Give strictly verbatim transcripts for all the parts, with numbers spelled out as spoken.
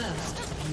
First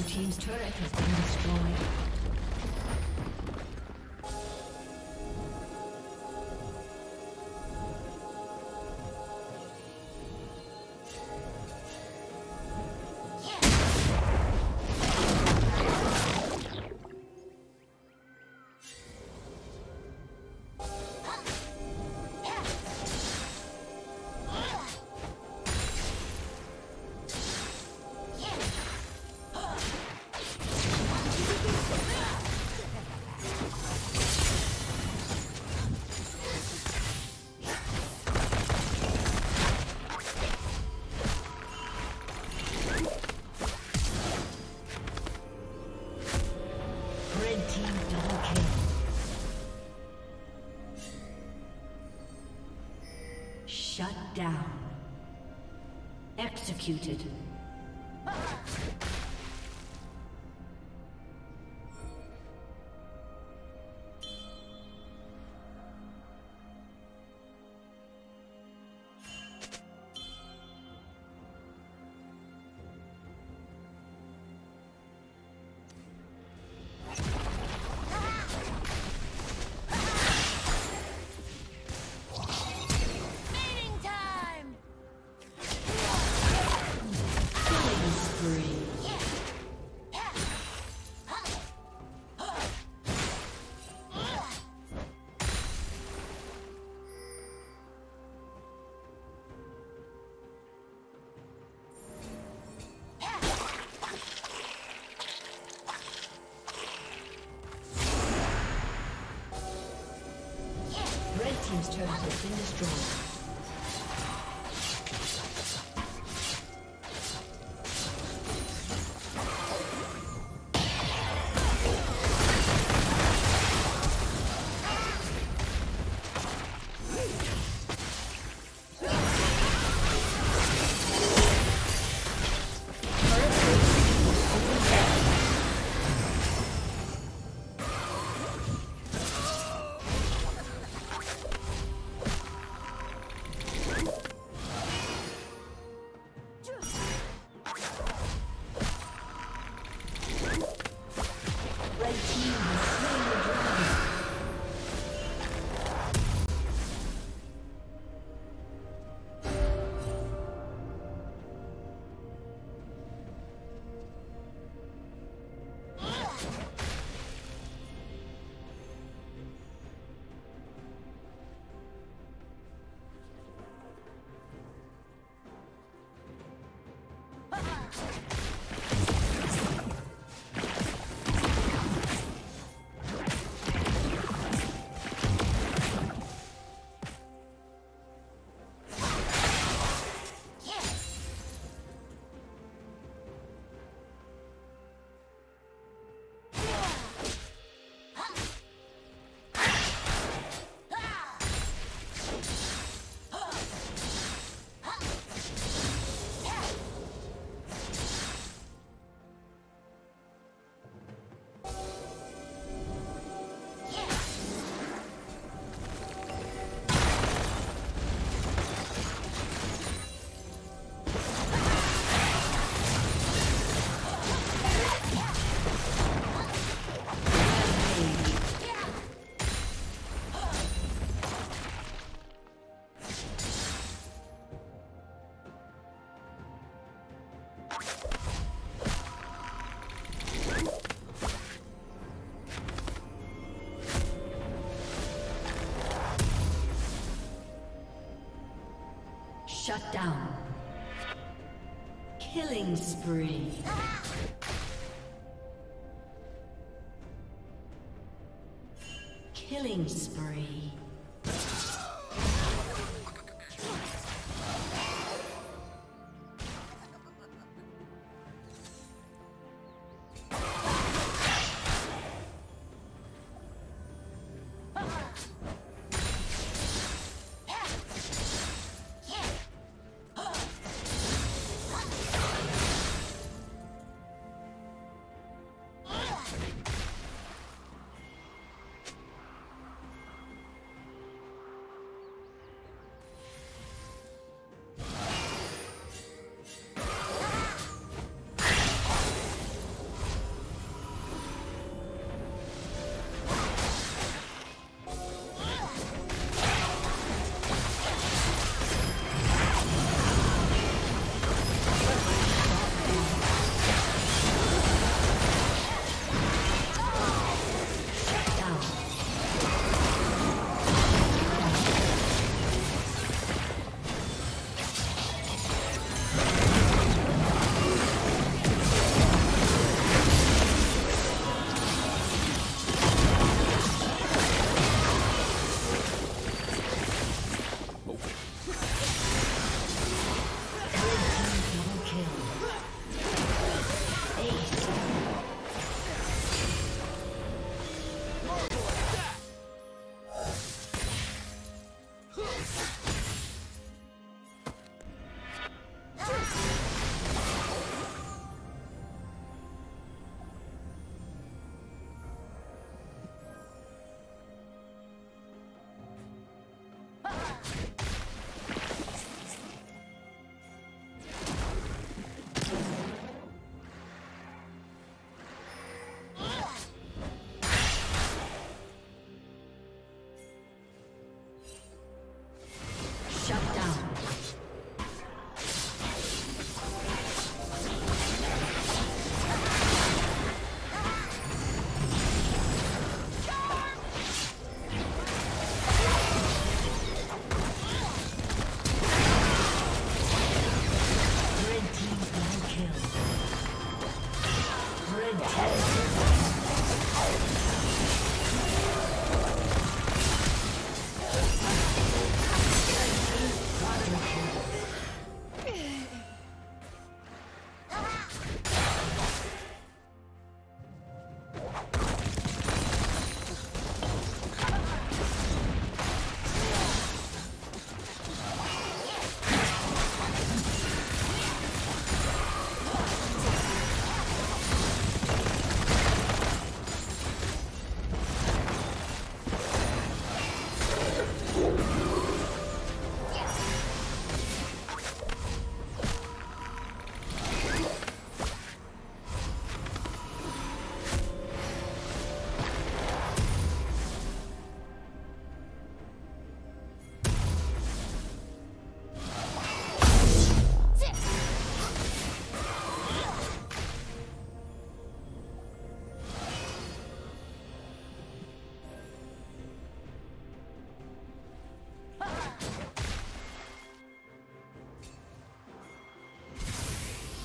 Blue team's turret has been destroyed. Shut down. Executed. His turret has been destroyed. Shut down. Killing spree. Ah! Killing spree.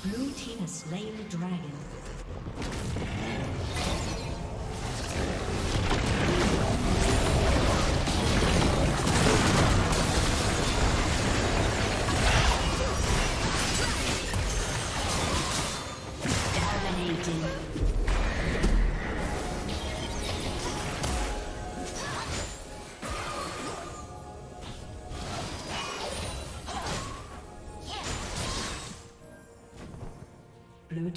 Blue team has slain the dragon. Blue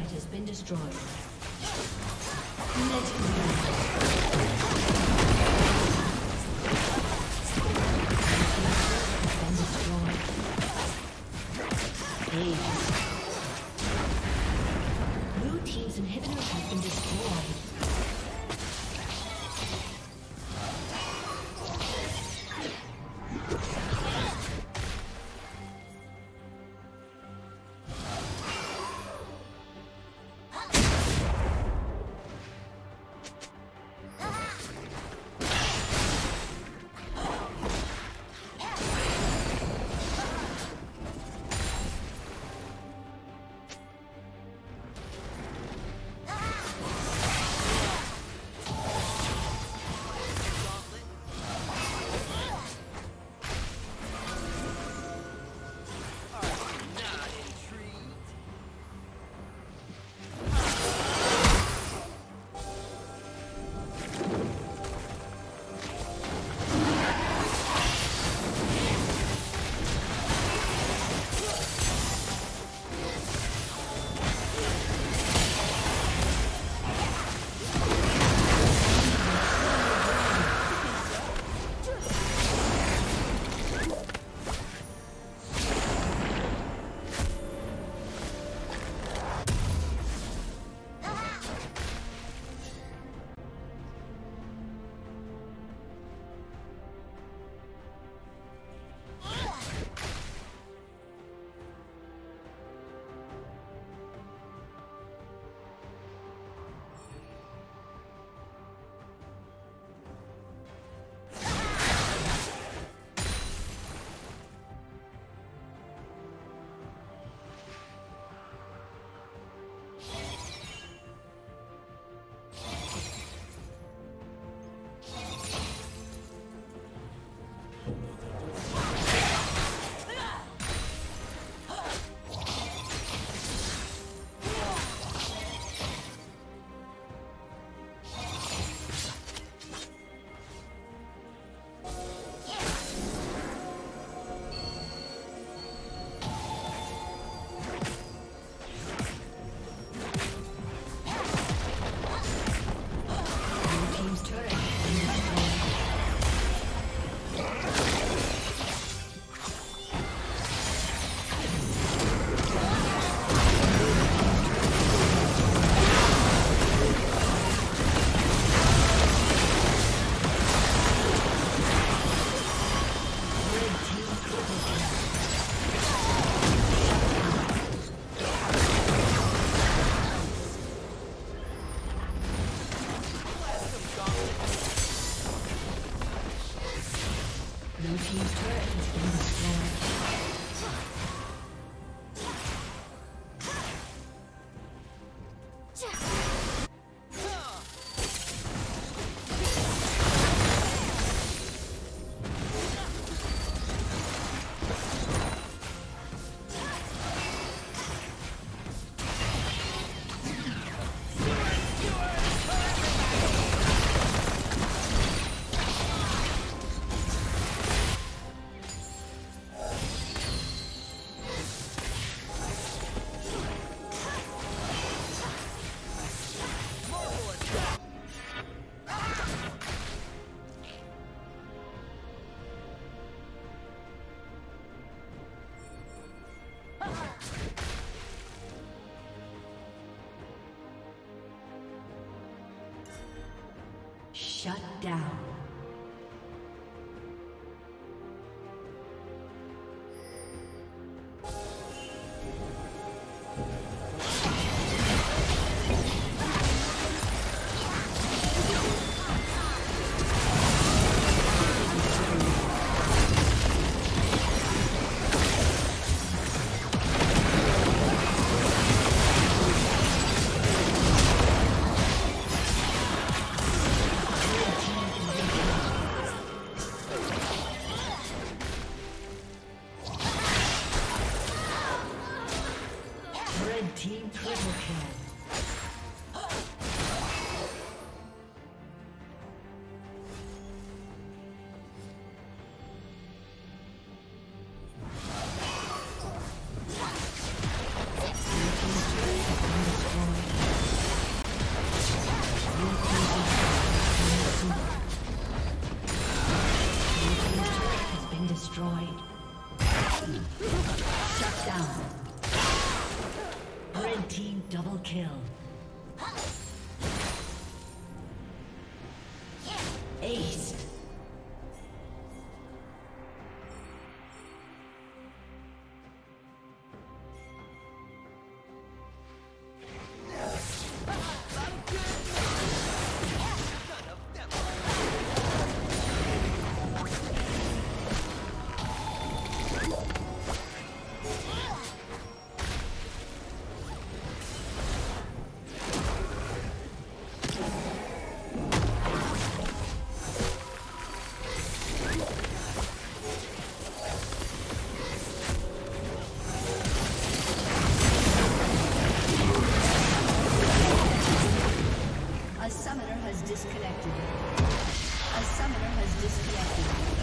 turret has been destroyed. Legendary. Legendary has been destroyed. Ages. Blue team's inhibitor has been destroyed. Shut down. down. Red team double kill. Ace. Disconnected. A summoner has disconnected.